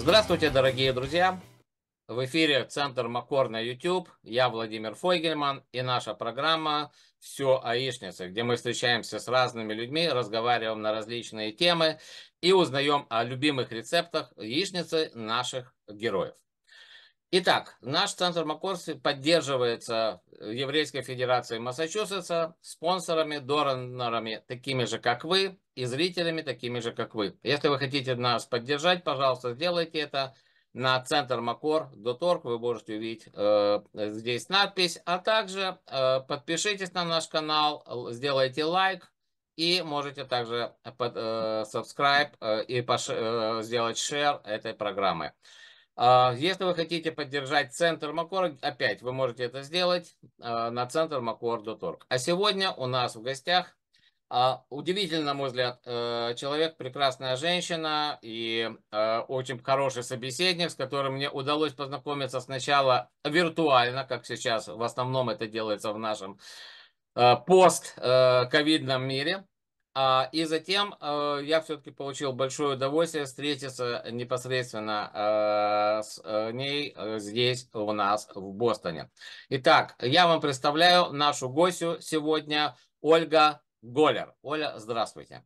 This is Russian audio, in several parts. Здравствуйте, дорогие друзья! В эфире Центр Макор на YouTube. Я Владимир Фойгельман и наша программа «Все о яичнице», где мы встречаемся с разными людьми, разговариваем на различные темы и узнаем о любимых рецептах яичницы наших героев. Итак, наш Центр Макор поддерживается Еврейской Федерацией Массачусетса, спонсорами, донорами, такими же, как вы, и зрителями, такими же, как вы. Если вы хотите нас поддержать, пожалуйста, сделайте это на centermakor.org. Вы можете увидеть здесь надпись, а также подпишитесь на наш канал, сделайте лайк и можете также subscribe и сделать share этой программы. Если вы хотите поддержать Центр Макор, опять вы можете это сделать на centermakor.org. А сегодня у нас в гостях удивительно, на мой взгляд, человек, прекрасная женщина и очень хороший собеседник, с которым мне удалось познакомиться сначала виртуально, как сейчас в основном это делается в нашем постковидном мире. И затем я все-таки получил большое удовольствие встретиться непосредственно с ней здесь у нас в Бостоне. Итак, я вам представляю нашу гостью сегодня, Ольга Голлер. Оля, здравствуйте.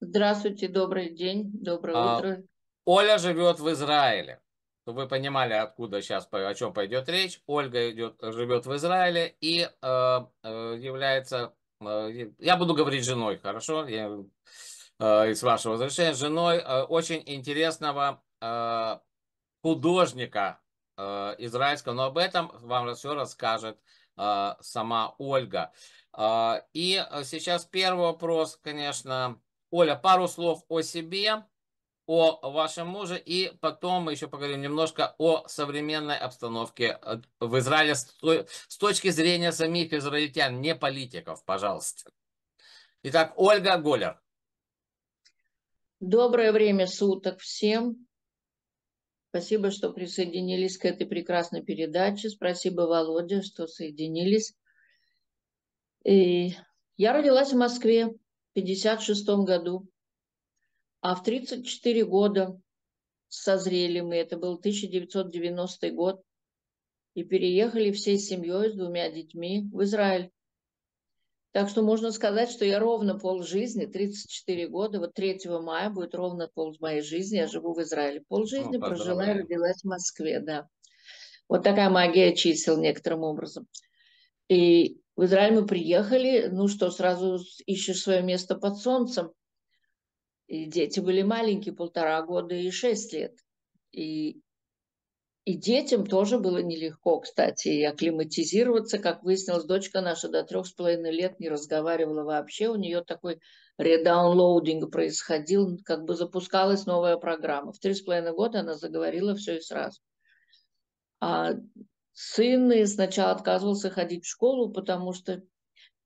Здравствуйте, добрый день, доброе утро. Оля живет в Израиле. Вы понимали, откуда сейчас, о чем пойдет речь. Ольга живет в Израиле и является... Я буду говорить женой, хорошо? С вашего разрешения. Женой очень интересного художника израильского. Но об этом вам все расскажет сама Ольга. И сейчас первый вопрос, конечно. Оля, пару слов о себе, о вашем муже. И потом мы еще поговорим немножко о современной обстановке в Израиле с точки зрения самих израильтян, не политиков, пожалуйста. Итак, Ольга Голлер. Доброе время суток всем. Спасибо, что присоединились к этой прекрасной передаче. Спасибо, Володя, что соединились. И я родилась в Москве в 1956 году. А в 34 года созрели мы, это был 1990 год, и переехали всей семьей с двумя детьми в Израиль. Так что можно сказать, что я ровно полжизни, 34 года, вот 3 мая будет ровно пол моей жизни, я живу в Израиле. Полжизни прожила и родилась в Москве, да. Вот такая магия чисел некоторым образом. И в Израиль мы приехали, ну что, сразу ищешь свое место под солнцем. И дети были маленькие, 1,5 года и 6 лет. И детям тоже было нелегко, кстати, и акклиматизироваться. Как выяснилось, дочка наша до 3,5 лет не разговаривала вообще. У нее такой редаунлоудинг происходил, как бы запускалась новая программа. В 3,5 года она заговорила все и сразу. А сын сначала отказывался ходить в школу, потому что...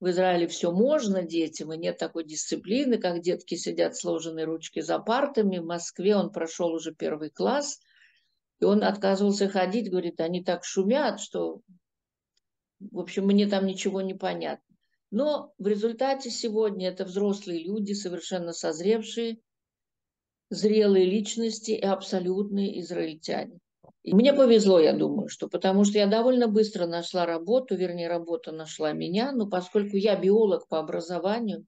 В Израиле все можно детям, и нет такой дисциплины, как детки сидят сложенные ручки за партами. В Москве он прошел уже 1 класс, и он отказывался ходить, говорит, они так шумят, что, в общем, мне там ничего не понятно. Но в результате сегодня это взрослые люди, совершенно созревшие, зрелые личности и абсолютные израильтяне. И мне повезло, я думаю, что потому что я довольно быстро нашла работу, вернее, работа нашла меня, но поскольку я биолог по образованию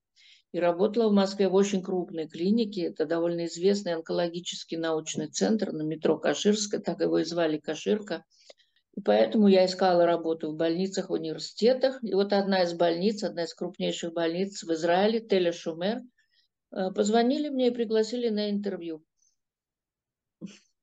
и работала в Москве в очень крупной клинике, это довольно известный онкологический научный центр на метро Каширская, так его и звали Каширка, и поэтому я искала работу в больницах, в университетах, и вот одна из больниц, одна из крупнейших больниц в Израиле, Тель-Шомер, позвонили мне и пригласили на интервью.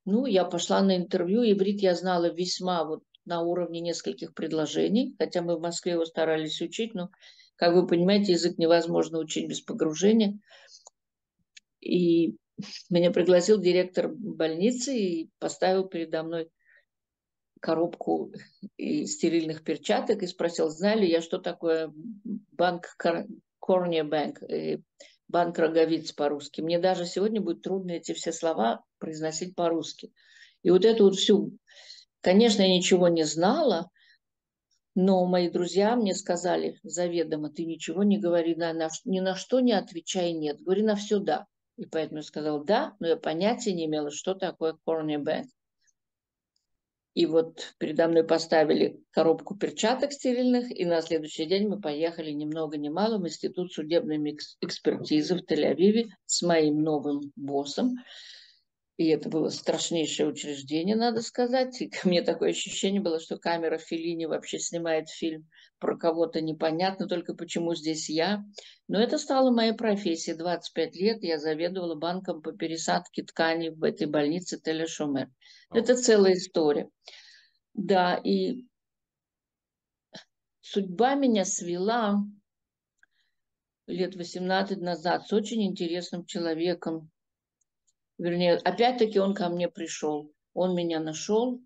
Ну, я пошла на интервью, иврит я знала весьма вот на уровне нескольких предложений, хотя мы в Москве его старались учить, но, как вы понимаете, язык невозможно учить без погружения. И меня пригласил директор больницы и поставил передо мной коробку из стерильных перчаток и спросил, знаю ли я, что такое банк корния банк, банк роговиц по-русски. Мне даже сегодня будет трудно эти все слова произносить по-русски. И вот эту вот всю... Конечно, я ничего не знала, но мои друзья мне сказали заведомо, ты ничего не говори, ни на что не отвечай нет, говори на все да. И поэтому я сказала да, но я понятия не имела, что такое корнебэк. И вот передо мной поставили коробку перчаток стерильных, и на следующий день мы поехали ни много ни мало в Институт судебной экспертизы в Тель-Авиве с моим новым боссом. И это было страшнейшее учреждение, надо сказать. И у меня такое ощущение было, что камера Феллини вообще снимает фильм про кого-то непонятно, только почему здесь я. Но это стало моей профессией. 25 лет я заведовала банком по пересадке тканей в этой больнице Тель-Шомер. Это целая история. Да, и судьба меня свела лет 18 назад с очень интересным человеком. Вернее, опять-таки он ко мне пришел. Он меня нашел,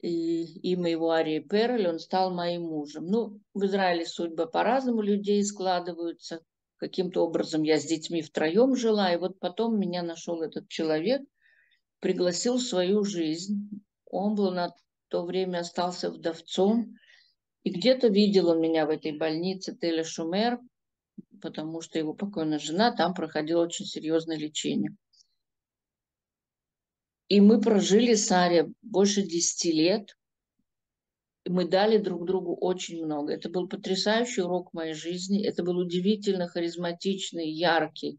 и моего Арье Перельман, он стал моим мужем. Ну, в Израиле судьба по-разному, людей складываются. Каким-то образом я с детьми втроем жила, и вот потом меня нашел этот человек, пригласил в свою жизнь. Он был на то время остался вдовцом, и где-то видел он меня в этой больнице Тель-Шомер, потому что его покойная жена там проходила очень серьезное лечение. И мы прожили с Арье больше 10 лет. Мы дали друг другу очень много. Это был потрясающий урок моей жизни. Это был удивительно харизматичный, яркий,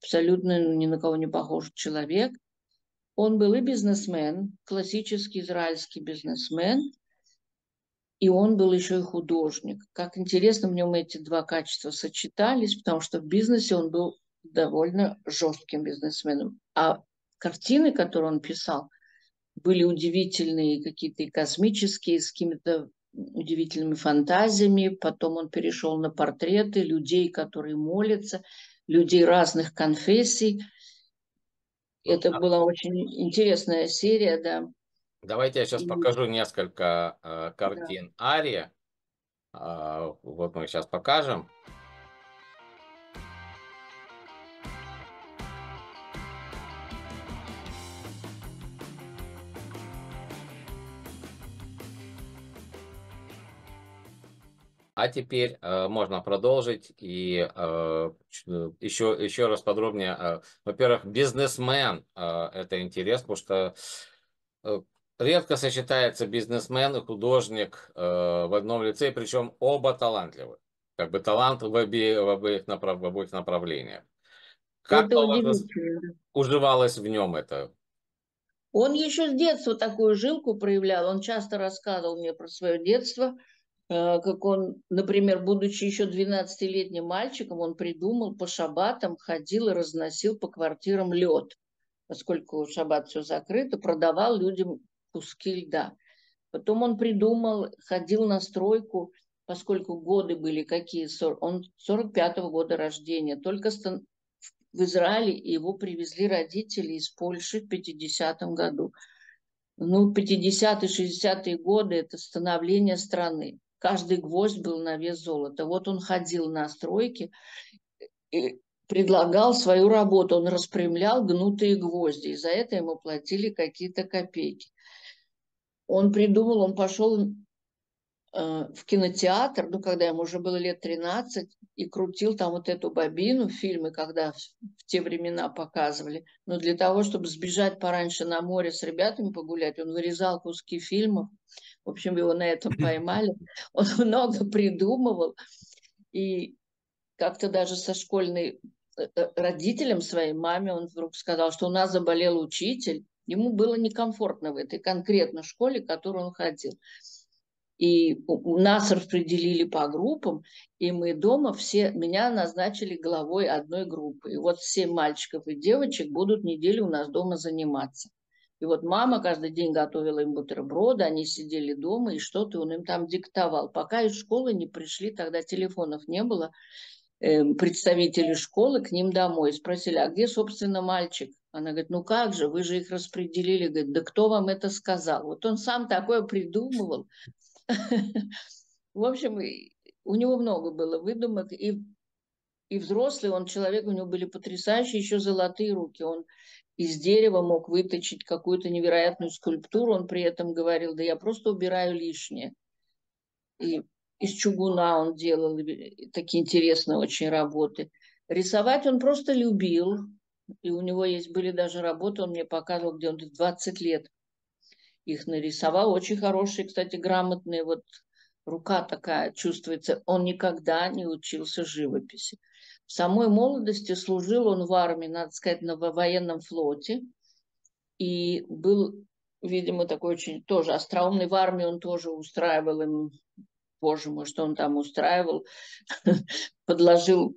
абсолютно ни на кого не похожий человек. Он был и бизнесмен, классический израильский бизнесмен. И он был еще и художник. Как интересно, в нем эти два качества сочетались, потому что в бизнесе он был довольно жестким бизнесменом. А картины, которые он писал, были удивительные, какие-то и космические, с какими-то удивительными фантазиями. Потом он перешел на портреты людей, которые молятся, людей разных конфессий. Это была очень интересная серия, да. Давайте я сейчас покажу несколько картин Арье. Вот мы сейчас покажем. А теперь можно продолжить и еще раз подробнее. Во-первых, бизнесмен. Это интересно, потому что редко сочетается бизнесмен и художник в одном лице, причем оба талантливы. Как бы талант в обоих направлениях. Как уживалось в нем это? Он еще с детства такую жилку проявлял. Он часто рассказывал мне про свое детство. Как он, например, будучи еще 12-летним мальчиком, он придумал по шаббатам, ходил и разносил по квартирам лед. Поскольку шаббат все закрыто, продавал людям куски льда. Потом он придумал, ходил на стройку, поскольку годы были какие, он 45-го года рождения. Только в Израиле его привезли родители из Польши в 50-м году. Ну, 50-е, 60-е годы – это становление страны. Каждый гвоздь был на вес золота. Вот он ходил на стройки и предлагал свою работу. Он распрямлял гнутые гвозди, и за это ему платили какие-то копейки. Он придумал, он пошел в кинотеатр, ну, когда ему уже было лет 13, и крутил там вот эту бобину, фильмы, когда в те времена показывали. Но для того, чтобы сбежать пораньше на море с ребятами погулять, он вырезал куски фильмов. В общем, его на этом поймали. Он много придумывал. И как-то даже со школьной родителем своей маме он вдруг сказал, что у нас заболел учитель. Ему было некомфортно в этой конкретно школе, в которую он ходил. И нас распределили по группам, и мы дома все, меня назначили главой одной группы. И вот 7 мальчиков и девочек будут неделю у нас дома заниматься. И вот мама каждый день готовила им бутерброды, они сидели дома, и что-то он им там диктовал. Пока из школы не пришли, тогда телефонов не было, представители школы к ним домой. Спросили, а где, собственно, мальчик? Она говорит, ну как же, вы же их распределили. Говорит, да кто вам это сказал? Вот он сам такое придумывал. В общем, у него много было выдумок, и взрослый он человек, у него были потрясающие еще золотые руки. Он из дерева мог выточить какую-то невероятную скульптуру, он при этом говорил, да я просто убираю лишнее. И из чугуна он делал такие интересные очень работы. Рисовать он просто любил, И у него есть были даже работы, он мне показывал, где он 20 лет их нарисовал. Очень хорошие, кстати, грамотные. Вот рука такая чувствуется. Он никогда не учился живописи. В самой молодости служил он в армии, надо сказать, на военном флоте. И был, видимо, такой очень тоже остроумный. В армии он тоже устраивал им, боже мой, что он там устраивал, подложил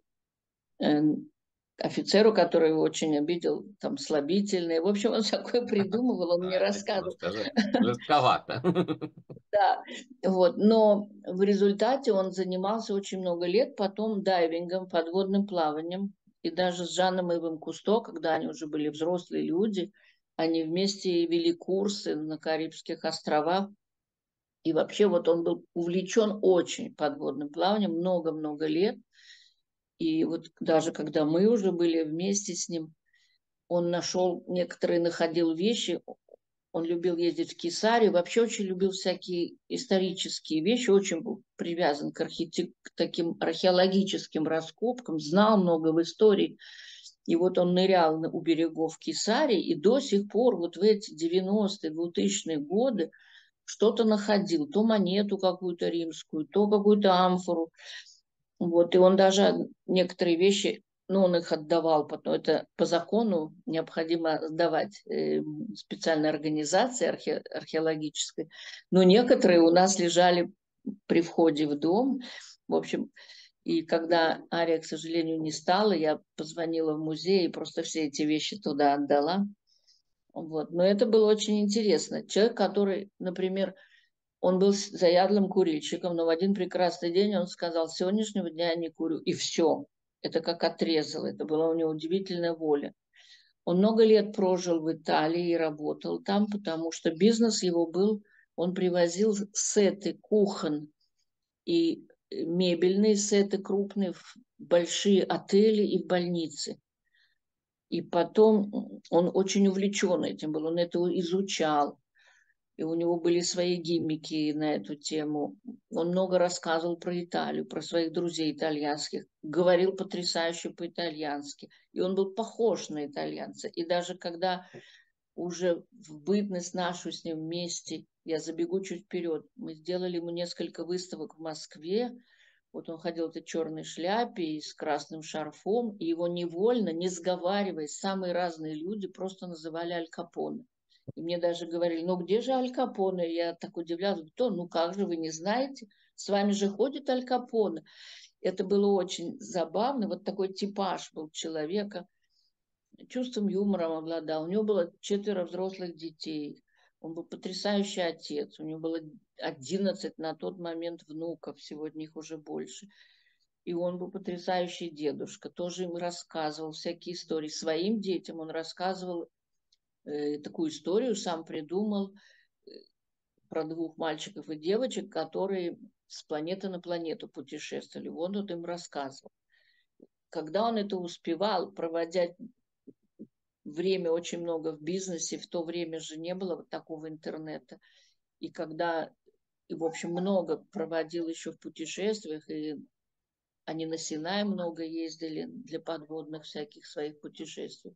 офицеру, который его очень обидел, там, слабительные. В общем, он такое придумывал, он мне рассказывал. Жестковато. Да, вот. Но в результате он занимался очень много лет, потом дайвингом, подводным плаванием. И даже с Жаном Ивом Кусто, когда они уже были взрослые люди, они вместе вели курсы на Карибских островах. И вообще вот он был увлечен очень подводным плаванием много-много лет. И вот даже когда мы уже были вместе с ним, он нашел, некоторые находил вещи. Он любил ездить в Кесарию, вообще очень любил всякие исторические вещи, очень был привязан к таким археологическим раскопкам, знал много в истории. И вот он нырял у берегов Кесарии, и до сих пор вот в эти 90-е, 2000-е годы что-то находил, то монету какую-то римскую, то какую-то амфору. Вот, и он даже некоторые вещи, ну, он их отдавал, потому это по закону необходимо сдавать специальной организации археологической, но некоторые у нас лежали при входе в дом, в общем, и когда Ария, к сожалению, не стала, я позвонила в музей и просто все эти вещи туда отдала, вот, но это было очень интересно, человек, который, например, он был заядлым курильщиком, но в один прекрасный день он сказал: с сегодняшнего дня я не курю. И все. Это как отрезало. Это была у него удивительная воля. Он много лет прожил в Италии и работал там, потому что бизнес его был, он привозил сеты кухонь и мебельные сеты крупные в большие отели и в больницы. И потом он очень увлечен этим был, он это изучал. И у него были свои гиммики на эту тему. Он много рассказывал про Италию, про своих друзей итальянских. Говорил потрясающе по-итальянски. И он был похож на итальянца. И даже когда уже в бытность нашу с ним вместе, я забегу чуть вперед, мы сделали ему несколько выставок в Москве. Вот он ходил в этой черной шляпе и с красным шарфом. И его невольно, не сговариваясь, самые разные люди просто называли Аль Капоне. И мне даже говорили: ну где же Аль Капоне? Я так удивлялась: кто? Ну как же вы не знаете? С вами же ходит Аль Капоне. Это было очень забавно. Вот такой типаж был человека. Чувством юмора обладал. У него было 4 взрослых детей. Он был потрясающий отец. У него было 11 на тот момент внуков. Сегодня их уже больше. И он был потрясающий дедушка. Тоже им рассказывал всякие истории. Своим детям он рассказывал такую историю, сам придумал, про 2 мальчиков и девочек, которые с планеты на планету путешествовали. Он вот им рассказывал. Когда он это успевал, проводя время очень много в бизнесе, в то время же не было вот такого интернета. И когда, и, в общем, много проводил еще в путешествиях, и они на Синай много ездили для подводных всяких своих путешествий.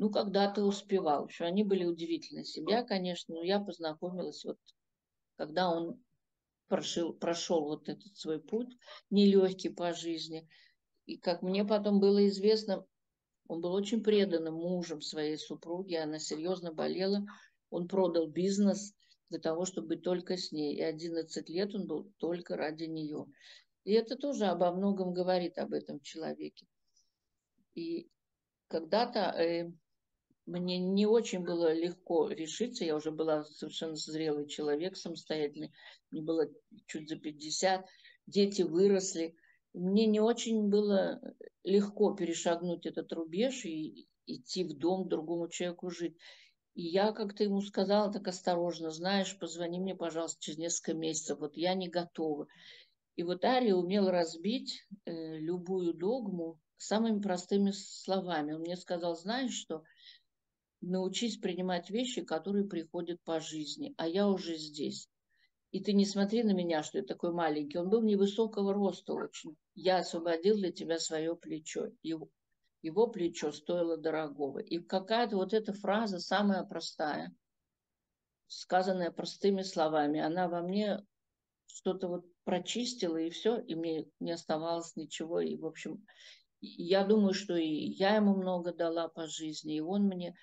Ну, когда-то успевал. Еще они были удивительны. Семья, конечно, но я познакомилась, вот, когда он прошел вот этот свой путь, нелегкий по жизни. И, как мне потом было известно, он был очень преданным мужем своей супруги, она серьезно болела. Он продал бизнес для того, чтобы быть только с ней. И 11 лет он был только ради нее. И это тоже обо многом говорит об этом человеке. И когда-то мне не очень было легко решиться, я уже была совершенно зрелый человек, самостоятельный, мне было чуть за 50, дети выросли. Мне не очень было легко перешагнуть этот рубеж и идти в дом к другому человеку жить. И я как-то ему сказала так осторожно: знаешь, позвони мне, пожалуйста, через несколько месяцев, вот я не готова. И вот Ария умел разбить любую догму самыми простыми словами. Он мне сказал: знаешь что, научись принимать вещи, которые приходят по жизни, а я уже здесь. И ты не смотри на меня, что я такой маленький. Он был невысокого роста очень. Я освободил для тебя свое плечо. И его плечо стоило дорогого. И какая-то вот эта фраза, самая простая, сказанная простыми словами, она во мне что-то вот прочистила, и все, и мне не оставалось ничего. И, в общем, я думаю, что и я ему много дала по жизни, и он мне.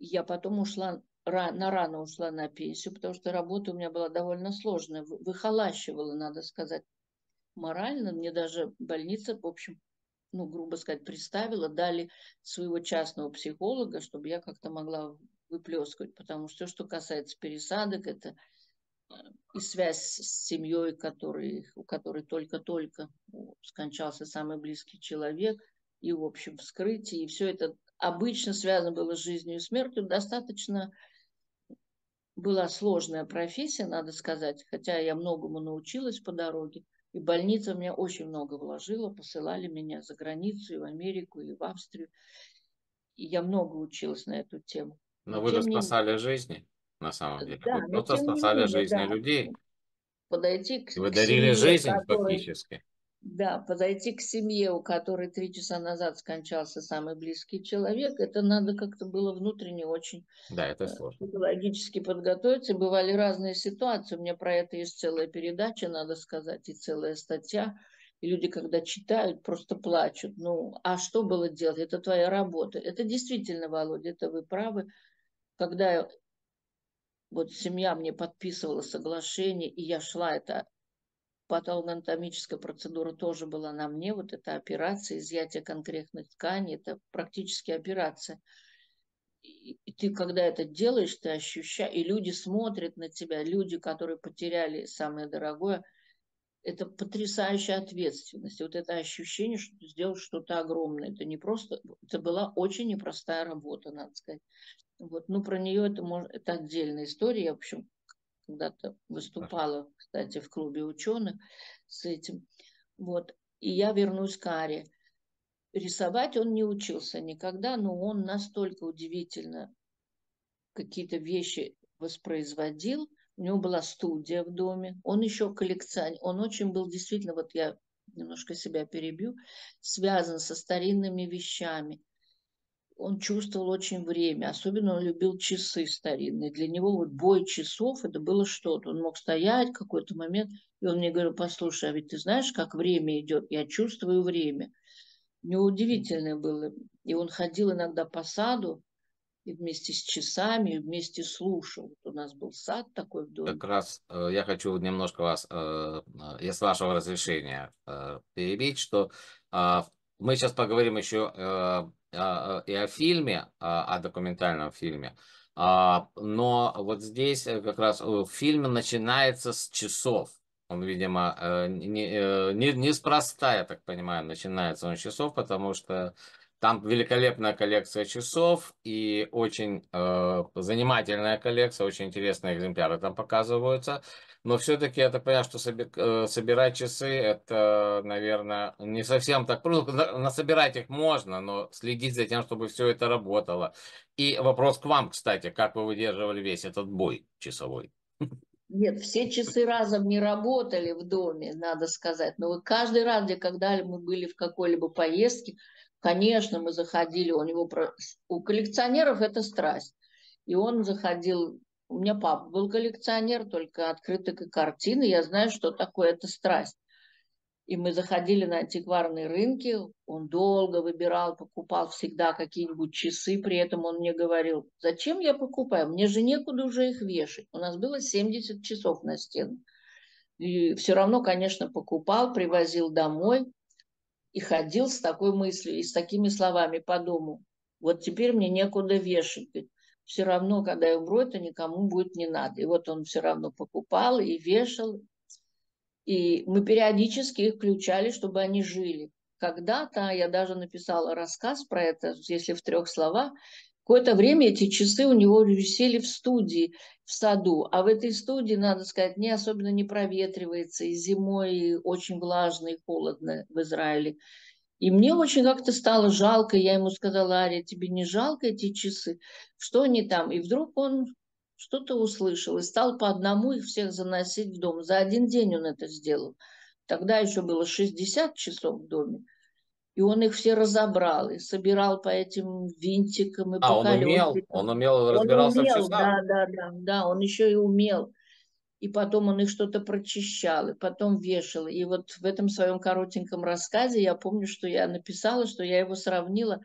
Я потом ушла, рано ушла на пенсию, потому что работа у меня была довольно сложная, выхолащивала, надо сказать, морально. Мне даже больница, в общем, ну, грубо сказать, приставила, дали своего частного психолога, чтобы я как-то могла выплескивать, потому что все, что касается пересадок, это и связь с семьей, у которой только-только скончался самый близкий человек, и, в общем, вскрытие, и все это обычно связано было с жизнью и смертью. Достаточно была сложная профессия, надо сказать, хотя я многому научилась по дороге. И больница меня очень много вложила, посылали меня за границу, и в Америку, и в Австрию. И я много училась на эту тему. Но вы же спасали жизни, на самом деле. Да, вы просто спасали жизни людей. Подойти к вы дарили жизнь фактически. Да, подойти к семье, у которой 3 часа назад скончался самый близкий человек, это надо как-то было внутренне очень психологически подготовиться. Бывали разные ситуации, у меня про это есть целая передача, надо сказать, и целая статья. И люди, когда читают, просто плачут. Ну, а что было делать? Это твоя работа. Это действительно, Володя, это вы правы. Когда вот семья мне подписывала соглашение, и я шла, это патологоанатомическая процедура тоже была на мне, вот эта операция, изъятие конкретных тканей, это практически операция. И ты, когда это делаешь, ты ощущаешь, и люди смотрят на тебя, люди, которые потеряли самое дорогое, это потрясающая ответственность, вот это ощущение, что ты сделал что-то огромное, это не просто, это была очень непростая работа, надо сказать. Вот, ну, про нее это отдельная история, я, в общем, когда-то выступала, кстати, в клубе ученых с этим. Вот. И я вернусь к Аре. Рисовать он не учился никогда, но он настолько удивительно какие-то вещи воспроизводил. У него была студия в доме. Он еще коллекционер. Он очень был действительно, вот я немножко себя перебью, связан со старинными вещами. Он чувствовал очень время, особенно он любил часы старинные. Для него вот бой часов, это было что-то. Он мог стоять в какой-то момент, и он мне говорил, послушай, а ведь ты знаешь, как время идет? Я чувствую время. У него удивительное было. И он ходил иногда по саду, и вместе с часами, и вместе слушал. Вот у нас был сад такой в доме. Как раз я хочу немножко вас, с вашего разрешения, перебить, что мы сейчас поговорим еще и о фильме, о документальном фильме, но вот здесь как раз фильм начинается с часов. Он, видимо, неспроста, я так понимаю, начинается он с часов, потому что там великолепная коллекция часов и очень занимательная коллекция, очень интересные экземпляры там показываются. Но все-таки я так понимаю, что собирать часы, это, наверное, не совсем так просто. Насобирать их можно, но следить за тем, чтобы все это работало. И вопрос к вам, кстати, как вы выдерживали весь этот бой часовой? Нет, все часы разом не работали в доме, надо сказать. Но вот каждый раз, когда мы были в какой-либо поездке, конечно, мы заходили, у коллекционеров это страсть. И он заходил, у меня папа был коллекционер, только открыток и картины, я знаю, что такое эта страсть. И мы заходили на антикварные рынки, он долго выбирал, покупал всегда какие-нибудь часы, при этом он мне говорил, зачем я покупаю, мне же некуда уже их вешать. У нас было 70 часов на стену. И все равно, конечно, покупал, привозил домой. И ходил с такой мыслью и с такими словами по дому. Вот теперь мне некуда вешать. Все равно, когда я умру, это никому будет не надо. И вот он все равно покупал и вешал. И мы периодически их включали, чтобы они жили. Когда-то я даже написала рассказ про это, если в 3 словах. Какое-то время эти часы у него висели в студии, в саду. А в этой студии, надо сказать, не особенно не проветривается. И зимой и очень влажно, и холодно в Израиле. И мне очень как-то стало жалко. Я ему сказала, Ария, тебе не жалко эти часы? Что они там? И вдруг он что-то услышал и стал по одному их всех заносить в дом. За один день он это сделал. Тогда еще было 60 часов в доме. И он их все разобрал, и собирал по этим винтикам. И по колесикам. Он умел, разбирался все сам. Да, он еще и умел. И потом он их что-то прочищал, и потом вешал. И вот в этом своем коротеньком рассказе я помню, что я написала, что я его сравнила.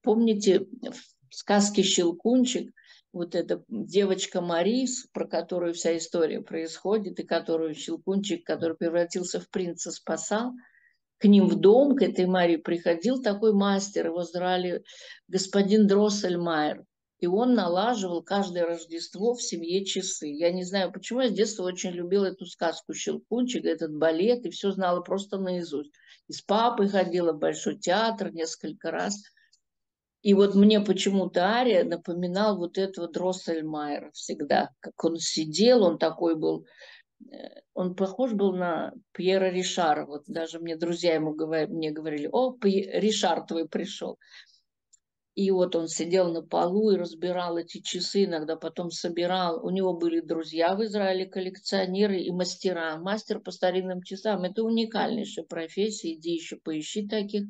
Помните, в сказке «Щелкунчик» вот эта девочка Марис, про которую вся история происходит, и которую Щелкунчик, который превратился в принца, спасал, к ним в дом, к этой Марии, приходил такой мастер, его звали господин Дроссельмайер. И он налаживал каждое Рождество в семье часы. Я не знаю, почему я с детства очень любила эту сказку «Щелкунчик», этот балет, и все знала просто наизусть. И с папой ходила в Большой театр несколько раз. И вот мне почему-то Ария напоминал вот этого Дроссельмайера всегда. Как он сидел, он такой был... Он похож был на Пьера Ришара. Вот даже мне друзья ему говорили: «О, Ришар твой пришел». И вот он сидел на полу и разбирал эти часы, иногда потом собирал. У него были друзья в Израиле, коллекционеры и мастера. Мастер по старинным часам. Это уникальнейшая профессия. Иди еще поищи таких.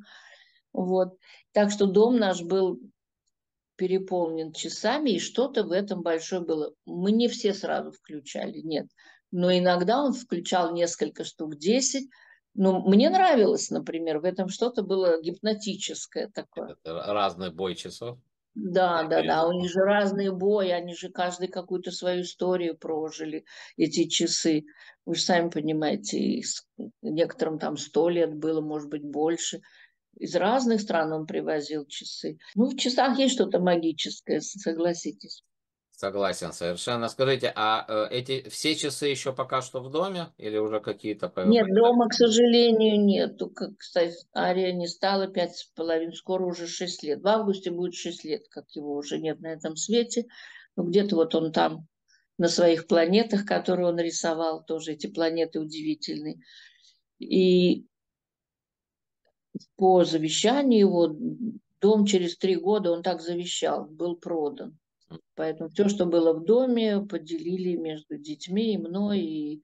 Вот. Так что дом наш был переполнен часами, и что-то в этом большое было. Мы не все сразу включали, нет. Но иногда он включал несколько штук, 10. Ну, мне нравилось, например, в этом что-то было гипнотическое такое. Это разный бой часов? Да, у них же разные бои, они же каждый какую-то свою историю прожили, эти часы. Вы же сами понимаете, некоторым там 100 лет было, может быть, больше. Из разных стран он привозил часы. Ну, в часах есть что-то магическое, согласитесь. Согласен, совершенно. Скажите, а эти все часы еще пока что в доме или уже какие-то? Нет, дома, к сожалению, нету. Как, кстати, Ария не стала 5,5, скоро уже 6 лет. В августе будет 6 лет, как его уже нет на этом свете. Но где-то вот он там на своих планетах, которые он рисовал, тоже эти планеты удивительные. И по завещанию его дом через 3 года, он так завещал, был продан. Поэтому все, что было в доме, поделили между детьми и мной. И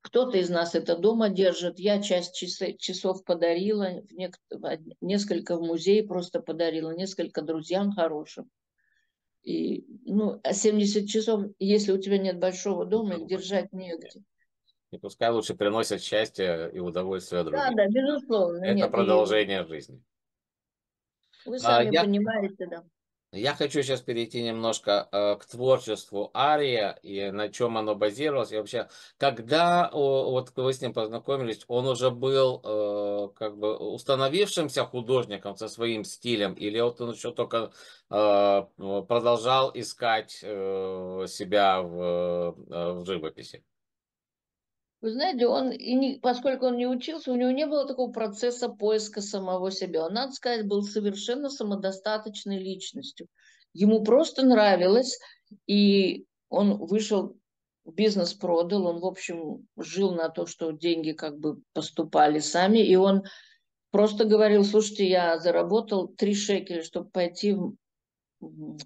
кто-то из нас это дома держит. Я часть часов подарила, несколько в музее просто подарила, несколько друзьям хорошим. И, ну, 70 часов, если у тебя нет большого дома, их держать негде. И пускай лучше приносят счастье и удовольствие другим. Да, безусловно. Это продолжение жизни. Вы сами понимаете, да. Я хочу сейчас перейти немножко к творчеству Ария и на чем оно базировалось. И вообще, когда вот вы с ним познакомились, он уже был как бы установившимся художником со своим стилем, или вот он еще только продолжал искать себя в живописи? Вы знаете, он, поскольку он не учился, у него не было такого процесса поиска самого себя. Он, надо сказать, был совершенно самодостаточной личностью. Ему просто нравилось, и он вышел, бизнес продал, он, в общем, жил на то, что деньги как бы поступали сами, и он просто говорил: слушайте, я заработал 3 шекеля, чтобы пойти в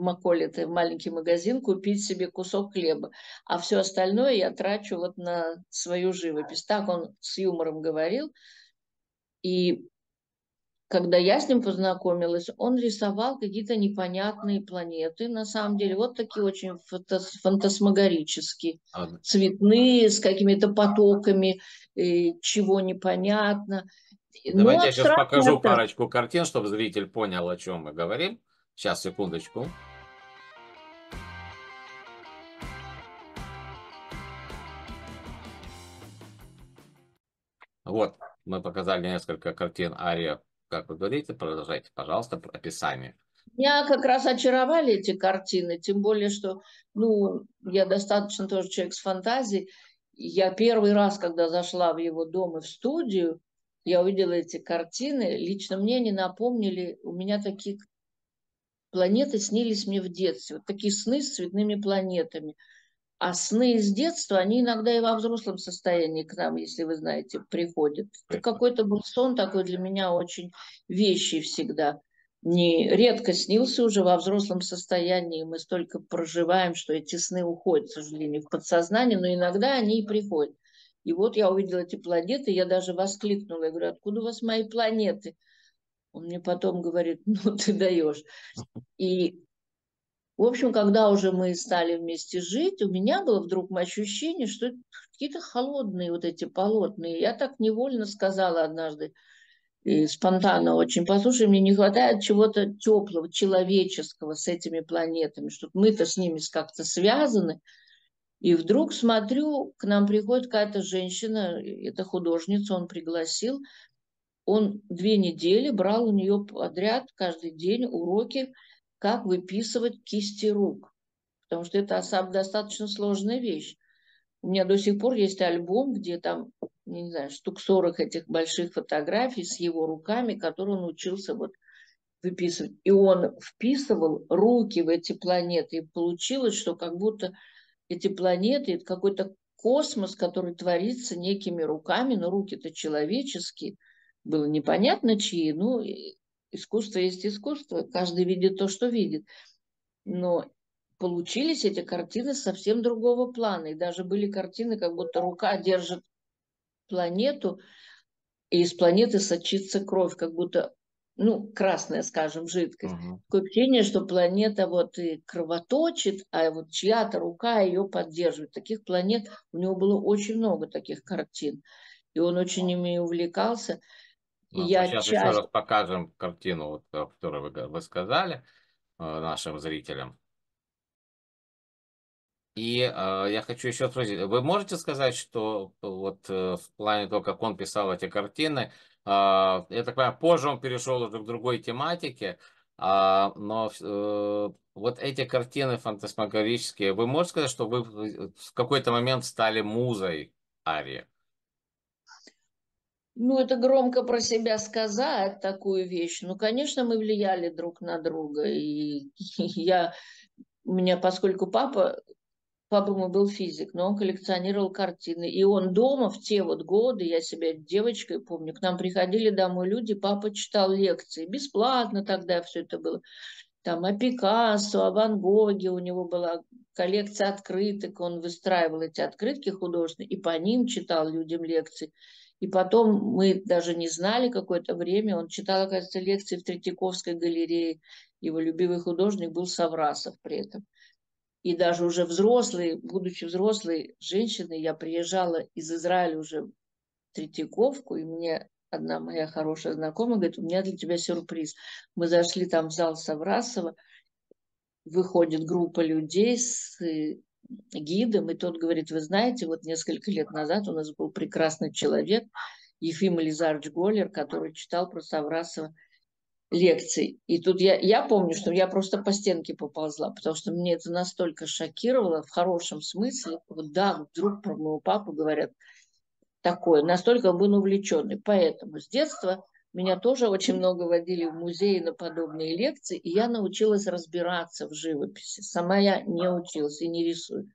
Маколе, это маленький магазин, купить себе кусок хлеба, а все остальное я трачу вот на свою живопись. Так он с юмором говорил. И когда я с ним познакомилась, он рисовал какие-то непонятные планеты, на самом деле, вот такие очень фантасмагорические, цветные, с какими-то потоками, чего непонятно. Давайте я сейчас покажу парочку картин, чтобы зритель понял, о чем мы говорим. Сейчас, секундочку. Вот, мы показали несколько картин Ария. Как вы говорите, продолжайте, пожалуйста, описание. Меня как раз очаровали эти картины, тем более, что, ну, я достаточно тоже человек с фантазией. Я первый раз, когда зашла в его дом и в студию, я увидела эти картины. Лично мне они напомнили, у меня такие планеты снились мне в детстве. Вот такие сны с цветными планетами. А сны из детства, они иногда и во взрослом состоянии к нам, если вы знаете, приходят. Это какой-то был сон такой для меня очень вещий всегда. Редко снился уже во взрослом состоянии. Мы столько проживаем, что эти сны уходят, к сожалению, в подсознание, но иногда они и приходят. И вот я увидела эти планеты, я даже воскликнула, я говорю, откуда у вас мои планеты? Он мне потом говорит, ну ты даешь. И, в общем, когда уже мы стали вместе жить, у меня было вдруг ощущение, что какие-то холодные вот эти полотные. Я так невольно сказала однажды, и спонтанно очень, послушай, мне не хватает чего-то теплого, человеческого с этими планетами, что мы-то с ними как-то связаны. И вдруг смотрю, к нам приходит какая-то женщина, это художница, он пригласил. Он 2 недели брал у нее подряд каждый день уроки, как выписывать кисти рук. Потому что это достаточно сложная вещь. У меня до сих пор есть альбом, где там, не знаю, штук 40 этих больших фотографий с его руками, которые он учился вот выписывать. И он вписывал руки в эти планеты. И получилось, что как будто... Эти планеты, это какой-то космос, который творится некими руками, но руки-то человеческие. Было непонятно, чьи, ну, искусство есть искусство, каждый видит то, что видит. Но получились эти картины совсем другого плана. И даже были картины, как будто рука держит планету, и из планеты сочится кровь, как будто, ну, красная, скажем, жидкость. Угу. Такое ощущение, что планета вот и кровоточит, а вот чья-то рука ее поддерживает. Таких планет, у него было очень много таких картин. И он очень ими увлекался. Ну, и я сейчас еще раз покажем картину, вот, которую вы сказали нашим зрителям. И я хочу еще спросить, вы можете сказать, что вот в плане того, как он писал эти картины, я так понимаю, позже он перешел уже к другой тематике, но вот эти картины фантасмагорические, вы можете сказать, что вы в какой-то момент стали музой Арье? Ну, это громко про себя сказать, такую вещь. Ну, конечно, мы влияли друг на друга. И я, у меня, поскольку папа мой был физик, но он коллекционировал картины. И он дома в те вот годы, я себя девочкой помню, к нам приходили домой люди, папа читал лекции. Бесплатно тогда все это было. Там о Пикассо, о Ван Гоге, у него была коллекция открыток, он выстраивал эти открытки художественные и по ним читал людям лекции. И потом мы даже не знали какое-то время, он читал, оказывается, лекции в Третьяковской галерее. Его любимый художник был Саврасов при этом. И даже уже взрослые, будучи взрослой женщиной, я приезжала из Израиля уже в Третьяковку, и мне одна моя хорошая знакомая говорит, у меня для тебя сюрприз. Мы зашли там в зал Саврасова, выходит группа людей с... гидом, и тот говорит, вы знаете, вот несколько лет назад у нас был прекрасный человек, Ефим Лизардж Голлер, который читал про Саврасова лекции. И тут я помню, что я просто по стенке поползла, потому что мне это настолько шокировало, в хорошем смысле. Вот да, вдруг про моего папу говорят такое, настолько был увлеченный. Поэтому с детства меня тоже очень много водили в музеи на подобные лекции, и я научилась разбираться в живописи. Сама я не училась и не рисую.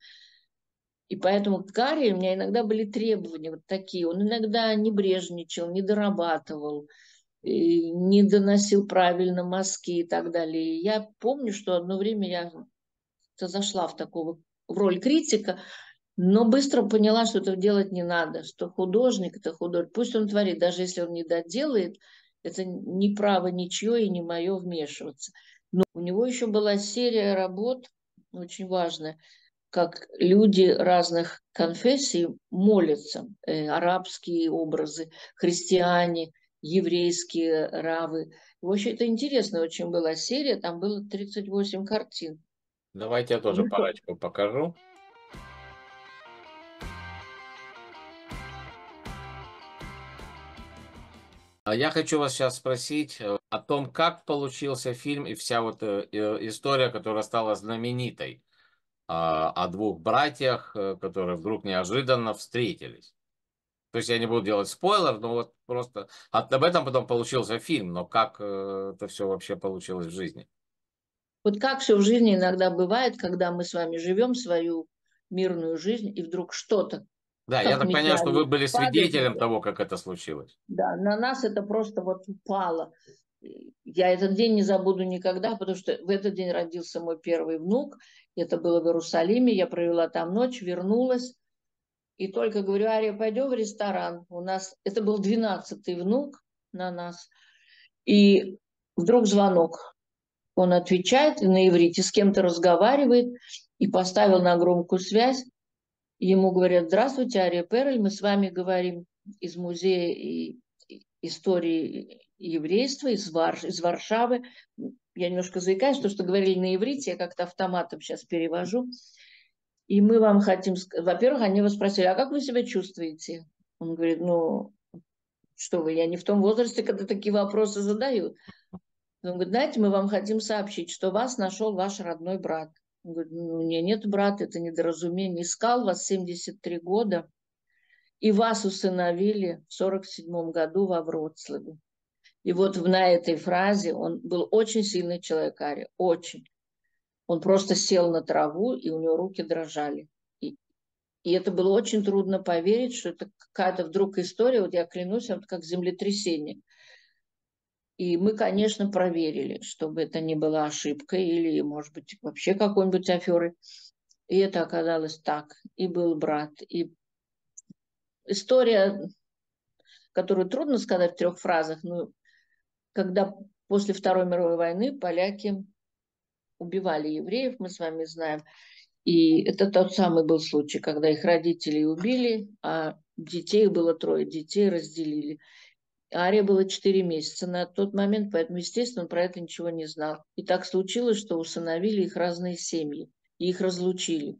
И поэтому к Арье у меня иногда были требования вот такие. Он иногда небрежничал, не дорабатывал, не доносил правильно мазки и так далее. И я помню, что одно время я зашла в роль критика, но быстро поняла, что этого делать не надо, что художник – это художник. Пусть он творит, даже если он не доделает, это не право ничье и не мое вмешиваться. Но у него еще была серия работ, очень важная, как люди разных конфессий молятся. Арабские образы, христиане, еврейские равы. В общем, это интересная очень была серия, там было 38 картин. Давайте я тоже парочку покажу. Я хочу вас сейчас спросить о том, как получился фильм и вся вот история, которая стала знаменитой, о 2 братьях, которые вдруг неожиданно встретились. То есть я не буду делать спойлер, но вот просто об этом потом получился фильм, но как это все вообще получилось в жизни? Вот как все в жизни иногда бывает, когда мы с вами живем свою мирную жизнь, и вдруг что-то. Да, я так понимаю, что вы были свидетелем того, как это случилось. Да, на нас это просто вот упало. Я этот день не забуду никогда, потому что в этот день родился мой первый внук. Это было в Иерусалиме, я провела там ночь, вернулась. И только говорю: Арье, пойдем в ресторан. У нас это был 12-й внук на нас. И вдруг звонок. Он отвечает на иврите, с кем-то разговаривает и поставил на громкую связь. Ему говорят: здравствуйте, Арье Перельман, мы с вами говорим из музея истории еврейства, из Варшавы. Я немножко заикаюсь, то, что говорили на иврите, я как-то автоматом сейчас перевожу. И мы вам хотим... Во-первых, они его спросили: а как вы себя чувствуете? Он говорит: ну, что вы, я не в том возрасте, когда такие вопросы задают. Он говорит: знаете, мы вам хотим сообщить, что вас нашел ваш родной брат. Он говорит: ну, у меня нет брата, это недоразумение. Искал вас 73 года, и вас усыновили в 47-м году во Вроцлаве. И вот на этой фразе он был очень сильный человек, Арье, очень. Он просто сел на траву, и у него руки дрожали. И это было очень трудно поверить, что это какая-то вдруг история, вот я клянусь, вот как землетрясение. И мы, конечно, проверили, чтобы это не была ошибка или, может быть, вообще какой-нибудь аферы. И это оказалось так. И был брат. И история, которую трудно сказать в 3 фразах, но когда после Второй мировой войны поляки убивали евреев, мы с вами знаем. И это тот самый был случай, когда их родителей убили, а детей было 3, детей разделили. Арье было 4 месяца на тот момент, поэтому, естественно, он про это ничего не знал. И так случилось, что усыновили их разные семьи, и их разлучили.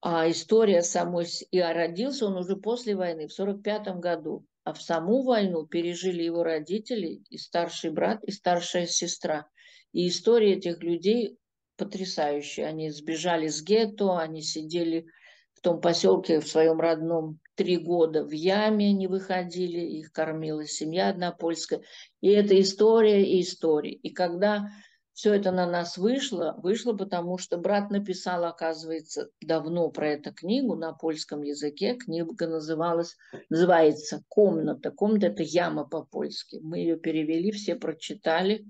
А история самой... И родился он уже после войны, в 1945 году. А в саму войну пережили его родители, и старший брат, и старшая сестра. И история этих людей потрясающая. Они сбежали с гетто, они сидели в том поселке в своем родном 3 года в яме, не выходили, их кормила семья одна польская. И это история и история. И когда все это на нас вышло, потому что брат написал, оказывается, давно про эту книгу на польском языке. Книга называется «Комната». «Комната» – это яма по-польски. Мы ее перевели, все прочитали.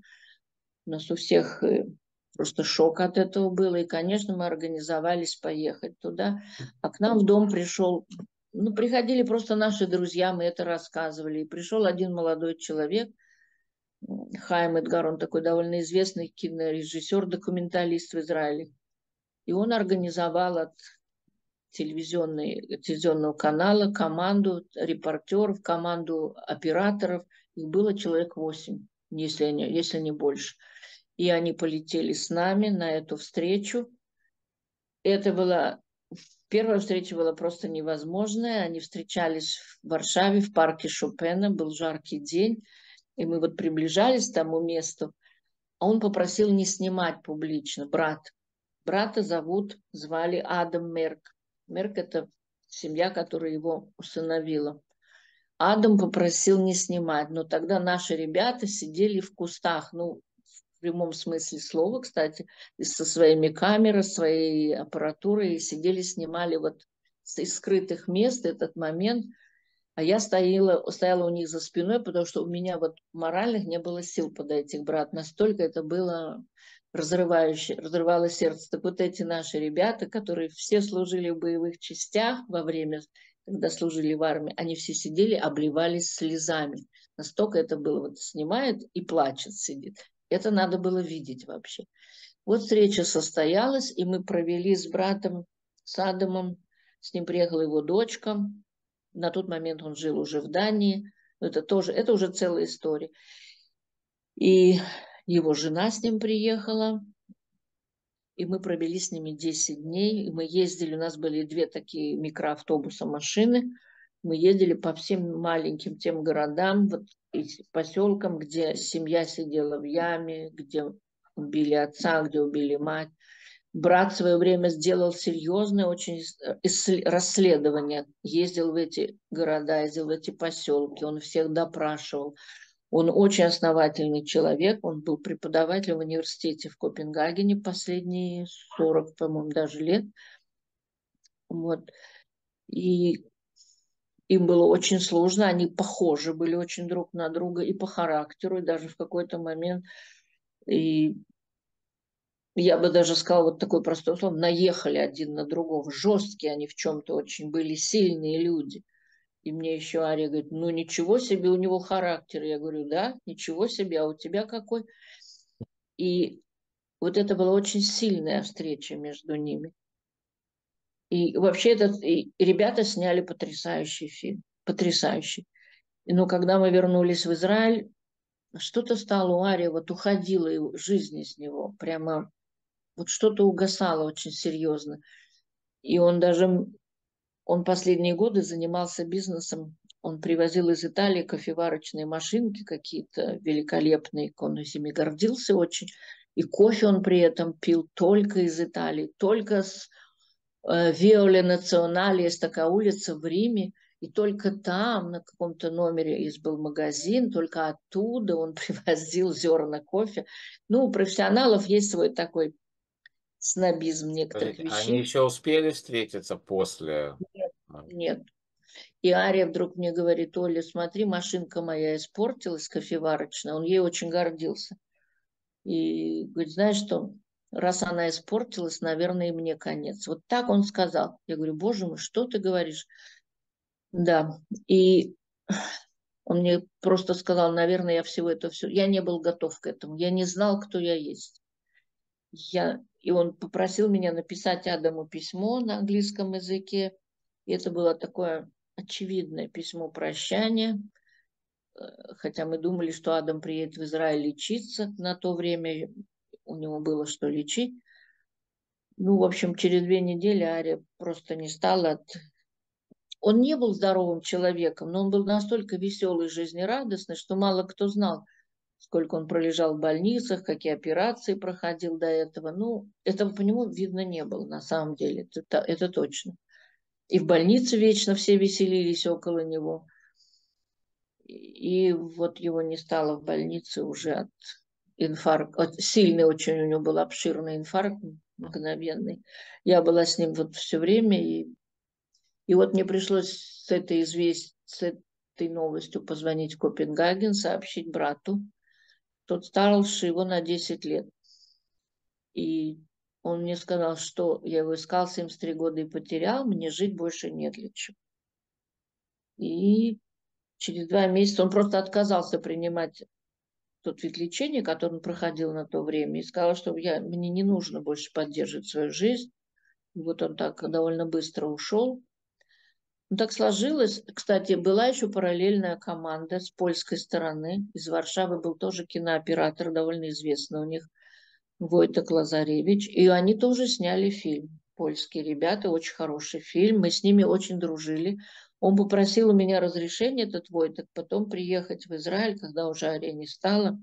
У нас у всех просто шок от этого было. И, конечно, мы организовались поехать туда. А к нам в дом пришел... Ну, приходили просто наши друзья, мы это рассказывали. И пришел один молодой человек, Хаим Эдгар, он такой довольно известный кинорежиссер, документалист в Израиле. И он организовал от телевизионного канала команду репортеров, команду операторов. Их было человек 8. Если не больше. И они полетели с нами на эту встречу. Это была... Первая встреча была просто невозможная. Они встречались в Варшаве, в парке Шопена. Был жаркий день. И мы вот приближались к тому месту. А он попросил не снимать публично. Брата звали Адам Мерк. Мерк – это семья, которая его усыновила. Адам попросил не снимать, но тогда наши ребята сидели в кустах, ну, в прямом смысле слова, кстати, со своими камерами, своей аппаратурой, и сидели, снимали вот из скрытых мест этот момент, а я стояла у них за спиной, потому что у меня вот моральных не было сил подойти к брату, настолько это было разрывающе, разрывало сердце. Так вот эти наши ребята, которые все служили в боевых частях во время... когда служили в армии, они все сидели, обливались слезами. Настолько это было, вот снимает и плачет, сидит. Это надо было видеть вообще. Вот встреча состоялась, и мы провели с братом, с Адамом, с ним приехала его дочка. На тот момент он жил уже в Дании. Это уже целая история. И его жена с ним приехала. И мы провели с ними 10 дней. И мы ездили, у нас были 2 такие микроавтобуса-машины. Мы ездили по всем маленьким тем городам, вот, поселкам, где семья сидела в яме, где убили отца, где убили мать. Брат в свое время сделал серьезное очень расследование. Ездил в эти города, ездил в эти поселки, он всех допрашивал. Он очень основательный человек, он был преподавателем в университете в Копенгагене последние 40, по-моему, даже лет. Вот. И им было очень сложно, они похожи были очень друг на друга и по характеру, и даже в какой-то момент. И я бы даже сказала, вот такое простое слово, наехали один на другого. Жесткие они в чем-то очень были, сильные люди. И мне еще Ария говорит, ну ничего себе у него характер. Я говорю, да, ничего себе, а у тебя какой? И вот это была очень сильная встреча между ними. И вообще и ребята сняли потрясающий фильм, потрясающий. Но когда мы вернулись в Израиль, что-то стало у Арии, вот уходила жизнь из него, прямо вот что-то угасало очень серьезно. И он даже, он последние годы занимался бизнесом, он привозил из Италии кофеварочные машинки какие-то великолепные, он ими гордился очень, и кофе он при этом пил только из Италии, только с Виоле Национале, есть такая улица в Риме, и только там, на каком-то номере, есть был магазин, только оттуда он привозил зерна кофе. Ну, у профессионалов есть свой такой снобизм некоторых вещей. Они еще успели встретиться после? Нет, нет. И Ария вдруг мне говорит, Оля, смотри, машинка моя испортилась, кофеварочная. Он ей очень гордился. И говорит, знаешь что, раз она испортилась, наверное, и мне конец. Вот так он сказал. Я говорю, боже мой, что ты говоришь? Да, и он мне просто сказал, наверное, я всего этого все... Я не был готов к этому, я не знал, кто я есть. И он попросил меня написать Адаму письмо на английском языке. И это было такое очевидное письмо прощания. Хотя мы думали, что Адам приедет в Израиль лечиться. На то время у него было что лечить. Ну, в общем, через 2 недели Ария просто не стала от... Он не был здоровым человеком, но он был настолько веселый, жизнерадостный, что мало кто знал, сколько он пролежал в больницах, какие операции проходил до этого. Ну, этого по нему видно не было, на самом деле, это точно. И в больнице вечно все веселились около него. И вот его не стало в больнице уже от инфаркта. Сильный очень у него был обширный инфаркт, мгновенный. Я была с ним вот все время, и вот мне пришлось с этой новостью позвонить в Копенгаген, сообщить брату. Тот старше его на 10 лет. И он мне сказал, что я его искал 73 года и потерял, мне жить больше не для чего. И через 2 месяца он просто отказался принимать тот вид лечения, который он проходил на то время, и сказал, что мне не нужно больше поддерживать свою жизнь. И вот он так довольно быстро ушел. Ну, так сложилось. Кстати, была еще параллельная команда с польской стороны. Из Варшавы был тоже кинооператор, довольно известный у них, Войтек Лазаревич. И они тоже сняли фильм. Польские ребята, очень хороший фильм. Мы с ними очень дружили. Он попросил у меня разрешения, этот Войтек, потом приехать в Израиль, когда уже Ария не стало.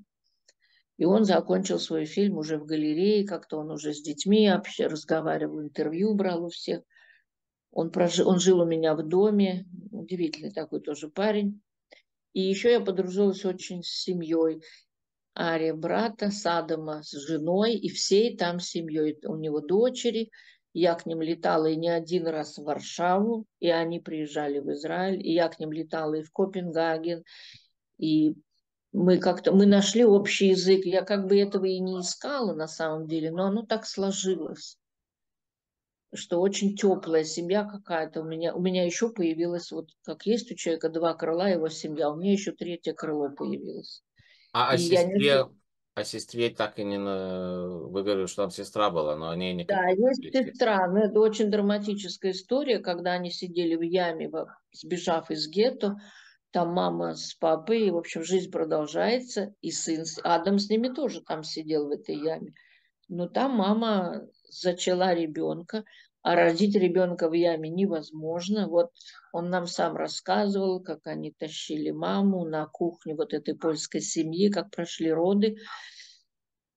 И он закончил свой фильм уже в галерее, как-то он уже с детьми вообще разговаривал, интервью брал у всех. Он жил у меня в доме, удивительный такой тоже парень. И еще я подружилась очень с семьей Ария, брата, Садама, с женой и всей там семьей. У него дочери, я к ним летала и не один раз в Варшаву, и они приезжали в Израиль, и я к ним летала и в Копенгаген, и мы нашли общий язык. Я как бы этого и не искала на самом деле, но оно так сложилось, что очень теплая семья какая-то. У меня еще появилась, вот как есть у человека 2 крыла, его семья, у меня еще 3-е крыло появилось. А о сестре так и не... Вы говорили, что там сестра была, но о ней никак... Да, есть сестра, но это очень драматическая история, когда они сидели в яме, сбежав из гетто. Там мама с папой, и, в общем, жизнь продолжается, и сын, Адам с ними тоже там сидел в этой яме. Но там мама зачала ребенка, а родить ребенка в яме невозможно. Вот он нам сам рассказывал, как они тащили маму на кухню вот этой польской семьи, как прошли роды.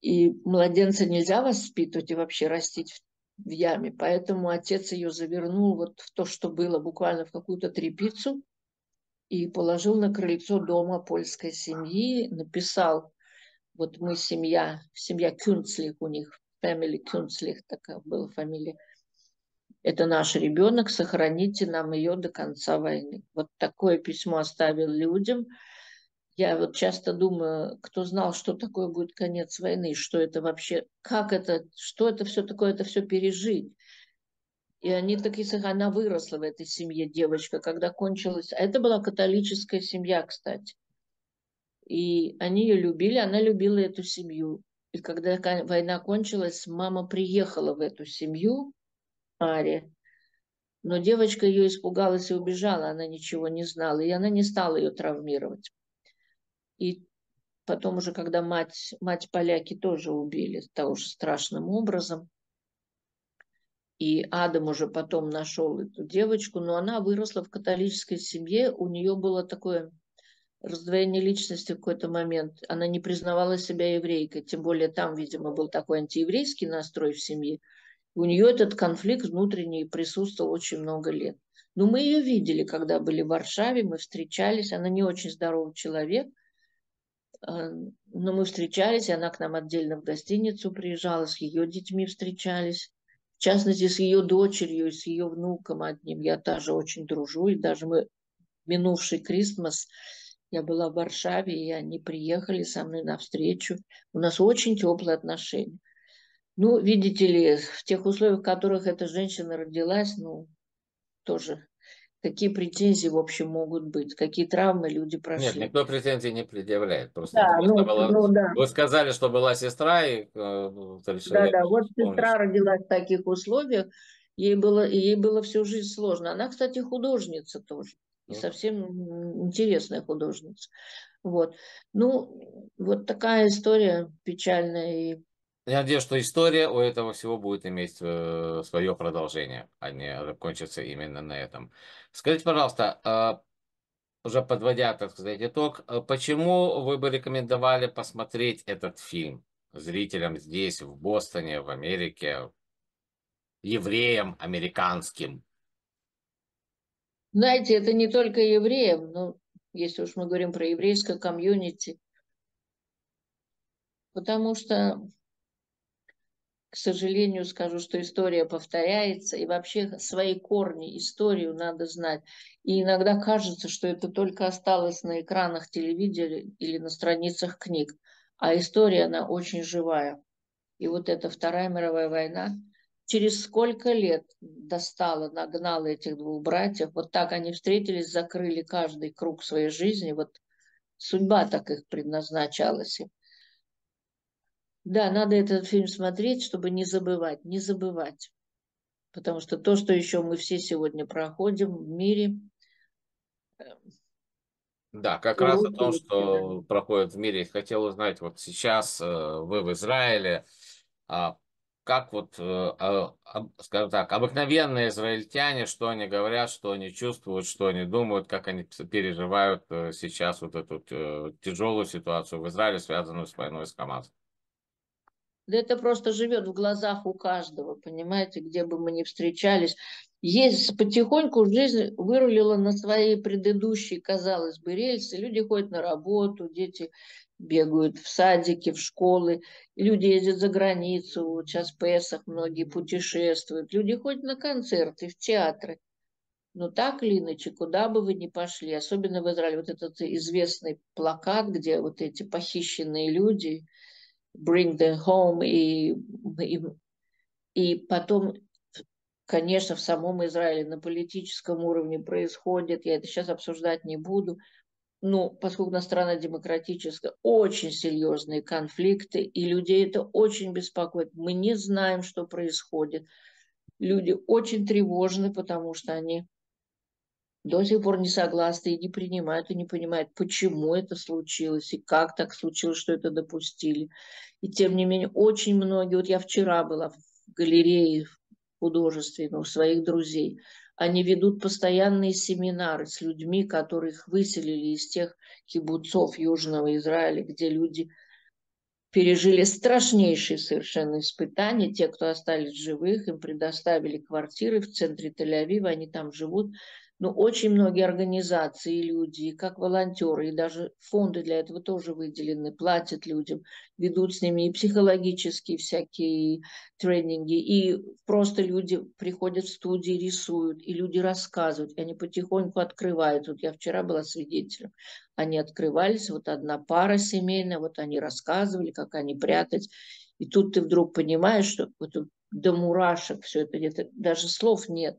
И младенца нельзя воспитывать и вообще растить в яме, поэтому отец ее завернул вот в то, что было, буквально в какую-то тряпицу, и положил на крыльцо дома польской семьи, написал, вот мы семья Кюнцлих у них, family Кюнцлих, такая была фамилия, это наш ребенок, сохраните нам ее до конца войны. Вот такое письмо оставил людям, Я вот часто думаю, кто знал, что такое будет конец войны, что это вообще, как это, что это все такое, это все пережить. И они такие, она выросла в этой семье, девочка, когда кончилась. А это была католическая семья, кстати. И они ее любили, она любила эту семью. И когда война кончилась, мама приехала в эту семью, Аре. Но девочка ее испугалась и убежала, она ничего не знала. И она не стала ее травмировать. И потом уже, когда мать поляки тоже убили, того же страшным образом. И Адам уже потом нашел эту девочку, но она выросла в католической семье. У нее было такое раздвоение личности в какой-то момент. Она не признавала себя еврейкой, тем более там, видимо, был такой антиеврейский настрой в семье. У нее этот конфликт внутренний присутствовал очень много лет. Но мы ее видели, когда были в Варшаве, мы встречались. Она не очень здоровый человек, но мы встречались, и она к нам отдельно в гостиницу приезжала, с ее детьми встречались. В частности, с ее дочерью, с ее внуком одним. Я тоже очень дружу. И даже мы минувший Крисмас, я была в Варшаве, и они приехали со мной навстречу. У нас очень теплые отношения. Ну, видите ли, в тех условиях, в которых эта женщина родилась, ну, тоже какие претензии, в общем, могут быть, какие травмы люди прошли. Нет, никто претензий не предъявляет. Просто да, да. Вы сказали, что была сестра. И, вот сестра родилась в таких условиях, ей было всю жизнь сложно. Она, кстати, художница тоже, и совсем интересная художница. Вот. Ну, вот такая история печальная. Я надеюсь, что история у этого всего будет иметь свое продолжение, а не закончится именно на этом. Скажите, пожалуйста, уже подводя, так сказать, итог, почему вы бы рекомендовали посмотреть этот фильм зрителям здесь, в Бостоне, в Америке, евреям американским? Знаете, это не только евреям, но если уж мы говорим про еврейское комьюнити, потому что... К сожалению, скажу, что история повторяется, и вообще свои корни, историю надо знать. И иногда кажется, что это только осталось на экранах телевидения или на страницах книг, а история, она очень живая. И вот эта Вторая мировая война через сколько лет достала, нагнала этих двух братьев, вот так они встретились, закрыли каждый круг своей жизни, вот судьба так их предназначалась им. Да, надо этот фильм смотреть, чтобы не забывать, не забывать. Потому что то, что еще мы все сегодня проходим в мире... Да, как раз о том, что проходит в мире. Хотел узнать, вот сейчас вы в Израиле, как вот, скажем так, обыкновенные израильтяне, что они говорят, что они чувствуют, что они думают, как они переживают сейчас вот эту тяжелую ситуацию в Израиле, связанную с войной с Хамасом? Да это просто живет в глазах у каждого, понимаете, где бы мы ни встречались. Есть потихоньку жизнь вырулила на свои предыдущие, казалось бы, рельсы. Люди ходят на работу, дети бегают в садики, в школы, люди ездят за границу, вот сейчас в Песах многие путешествуют, люди ходят на концерты, в театры. Но так или иначе, куда бы вы ни пошли, особенно в Израиле, вот этот известный плакат, где вот эти похищенные люди... Bring them home, и потом, конечно, в самом Израиле на политическом уровне происходит, я это сейчас обсуждать не буду, но поскольку на страна демократическая, очень серьезные конфликты, и людей это очень беспокоит. Мы не знаем, что происходит. Люди очень тревожны, потому что они до сих пор не согласны и не понимают, почему это случилось, и как так случилось, что это допустили. И тем не менее, очень многие, вот я вчера была в галерее художественной у своих друзей, они ведут постоянные семинары с людьми, которых выселили из тех кибуцов Южного Израиля, где люди пережили страшнейшие совершенно испытания. Те, кто остались живых, им предоставили квартиры в центре Тель-Авива, они там живут. Но очень многие организации, люди, как волонтеры, и даже фонды для этого тоже выделены, платят людям, ведут с ними и психологические всякие тренинги, и просто люди приходят в студии, рисуют, и люди рассказывают, и они потихоньку открывают. Вот я вчера была свидетелем, они открывались, вот одна пара семейная, вот они рассказывали, как они прятать, и тут ты вдруг понимаешь, что вот до мурашек все это даже слов нет.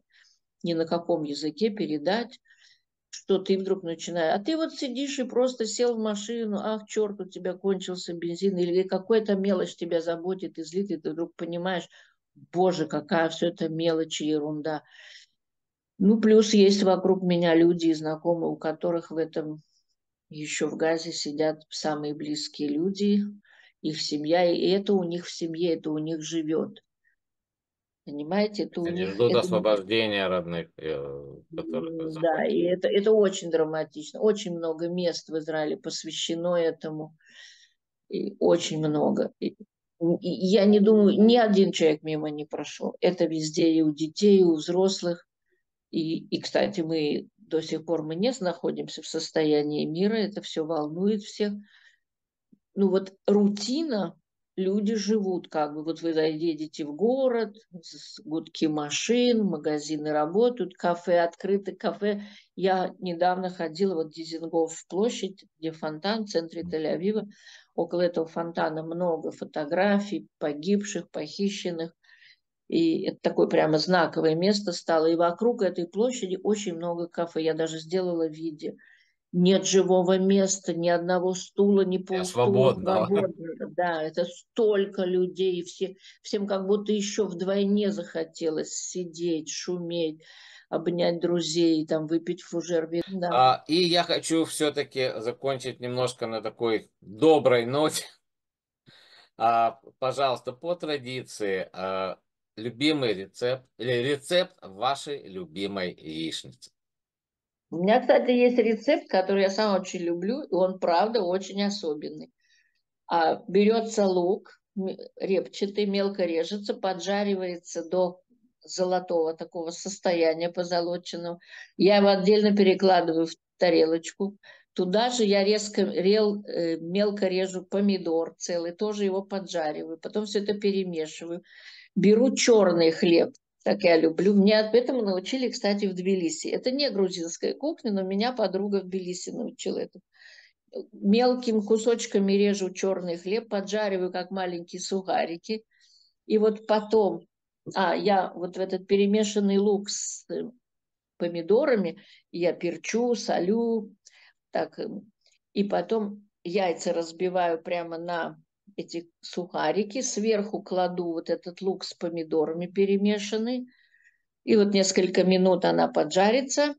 Ни на каком языке передать, что ты вдруг начинаешь. А ты вот сидишь и просто сел в машину, ах, черт, у тебя кончился бензин, или какая-то мелочь тебя заботит и злит, и ты вдруг понимаешь, боже, какая все это мелочь и ерунда. Ну, плюс есть вокруг меня люди и знакомые, у которых в этом еще в Газе сидят самые близкие люди, их семья, и это у них в семье, это у них живет. Понимаете, это у них, ждут освобождения родных, которых да, и это очень драматично. Очень много мест в Израиле посвящено этому. И очень много. И я не думаю, ни один человек мимо не прошел. Это везде и у детей, и у взрослых. И кстати, мы до сих пор не находимся в состоянии мира. Это все волнует всех. Ну вот рутина. Люди живут как бы, вот вы заедете в город, гудки машин, магазины работают, кафе открыты, кафе. Я недавно ходила вот в Дизингоф площадь, где фонтан в центре Тель-Авива. Около этого фонтана много фотографий погибших, похищенных. И это такое прямо знаковое место стало. И вокруг этой площади очень много кафе. Я даже сделала видео. Нет живого места, ни одного стула, ни полстула. Да, это столько людей. Всем как будто еще вдвойне захотелось сидеть, шуметь, обнять друзей, там, выпить фужер вина. Да. И я хочу все-таки закончить немножко на такой доброй ноте. Пожалуйста, по традиции, любимый рецепт или рецепт вашей любимой яичницы. У меня, кстати, есть рецепт, который я сама очень люблю, и он, правда, очень особенный. Берется лук репчатый, мелко режется, поджаривается до золотого такого состояния позолоченного. Я его отдельно перекладываю в тарелочку. Туда же я мелко режу помидор целый, тоже его поджариваю. Потом все это перемешиваю. Беру черный хлеб. Так я люблю. Меня этому научили, кстати, в Тбилиси. Это не грузинская кухня, но меня подруга в Тбилиси научила это. Мелкими кусочками режу черный хлеб, поджариваю, как маленькие сухарики. И вот потом, я вот в этот перемешанный лук с помидорами, я перчу, солю, так, и потом яйца разбиваю прямо на эти сухарики, сверху кладу вот этот лук с помидорами перемешанный, и вот несколько минут она поджарится,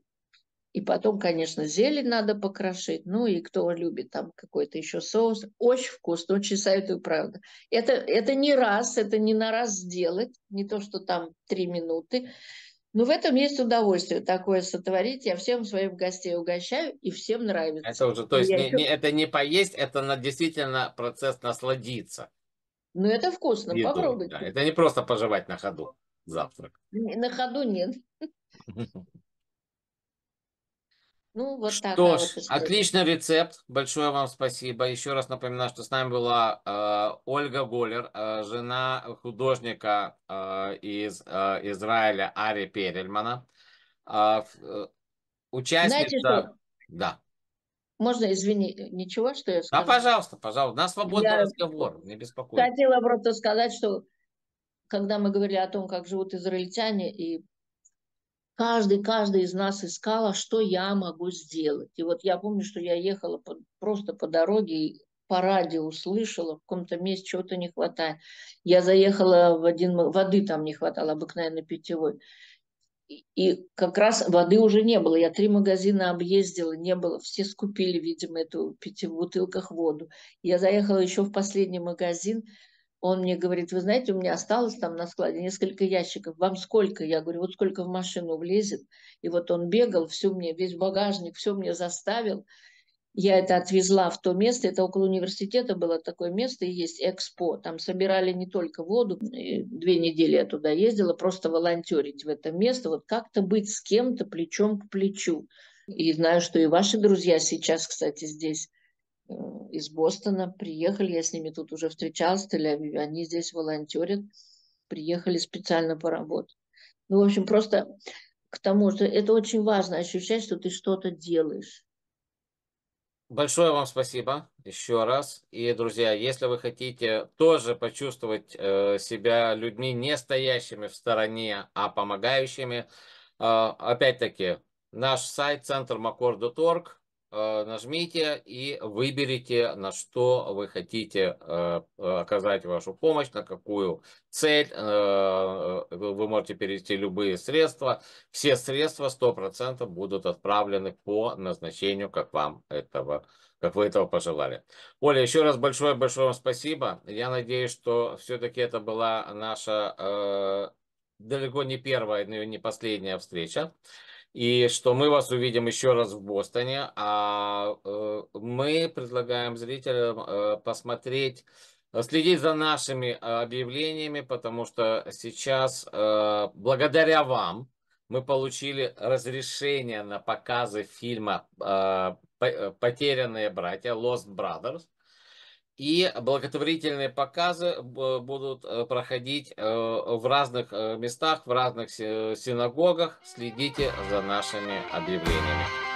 и потом, конечно, зелень надо покрошить, ну и кто любит там какой-то еще соус, очень вкусно, очень советую, правда. Это не раз, это не на раз сделать, не то, что там 3 минуты, но в этом есть удовольствие такое сотворить. Я всем своим гостей угощаю, и всем нравится. Это уже, то есть, это не поесть, это действительно процесс насладиться. Ну, это вкусно, еду, попробуйте. Да. Это не просто пожевать на ходу завтрак. На ходу нет. Ну, вот так. Что ж, отличный рецепт. Большое вам спасибо. Еще раз напоминаю, что с нами была Ольга Голлер, жена художника из Израиля Арье Перельмана. Участница... Знаете, да. Можно, извини, ничего, что я сказала? Да, пожалуйста, пожалуйста. На свободный разговор, не беспокойтесь. Хотела просто сказать, что когда мы говорили о том, как живут израильтяне, и каждый из нас искал, а что я могу сделать. И вот я помню, что я ехала просто по дороге и по радио услышала, в каком-то месте чего-то не хватает. Я заехала в один... Воды там не хватало, обыкновенно питьевой. И как раз воды уже не было. Я 3 магазина объездила, не было. Все скупили, видимо, эту питьевую в бутылках воду. Я заехала еще в последний магазин. Он мне говорит, вы знаете, у меня осталось там на складе несколько ящиков. Вам сколько? Я говорю, вот сколько в машину влезет. И вот он бегал, весь багажник, все мне заставил. Я это отвезла в то место, это около университета было такое место, и есть Экспо. Там собирали не только воду, 2 недели я туда ездила, просто волонтерить в это место, вот как-то быть с кем-то плечом к плечу. И знаю, что и ваши друзья сейчас, кстати, здесь из Бостона приехали, я с ними тут уже встречалась в Тель-Авиве, они здесь волонтерят, приехали специально поработать. Ну, в общем, просто к тому, что это очень важно, ощущать, что ты что-то делаешь. Большое вам спасибо еще раз. И, друзья, если вы хотите тоже почувствовать себя людьми, не стоящими в стороне, а помогающими, опять-таки, наш сайт центрмакор.орг, нажмите и выберите, на что вы хотите оказать вашу помощь, на какую цель. Вы можете перевести любые средства. Все средства 100% будут отправлены по назначению, как вы этого пожелали. Оля, еще раз большое-большое вам спасибо. Я надеюсь, что все-таки это была наша далеко не первая, но и не последняя встреча. И что мы вас увидим еще раз в Бостоне. А мы предлагаем зрителям посмотреть, следить за нашими объявлениями, потому что сейчас, благодаря вам, мы получили разрешение на показы фильма «Потерянные братья», Lost Brothers. И благотворительные показы будут проходить в разных местах, в разных синагогах. Следите за нашими объявлениями.